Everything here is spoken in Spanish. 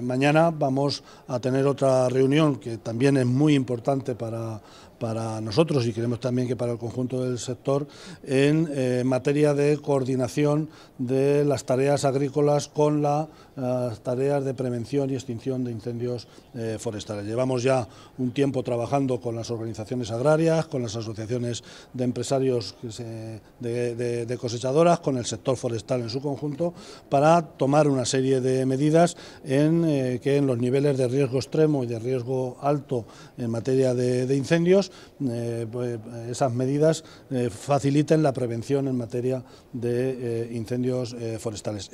Mañana vamos a tener otra reunión que también es muy importante para nosotros y queremos también que para el conjunto del sector en materia de coordinación de las tareas agrícolas con las tareas de prevención y extinción de incendios forestales. Llevamos ya un tiempo trabajando con las organizaciones agrarias, con las asociaciones de empresarios de cosechadoras, con el sector forestal en su conjunto, para tomar una serie de medidas que en los niveles de riesgo extremo y de riesgo alto en materia de incendios, pues esas medidas faciliten la prevención en materia de incendios forestales.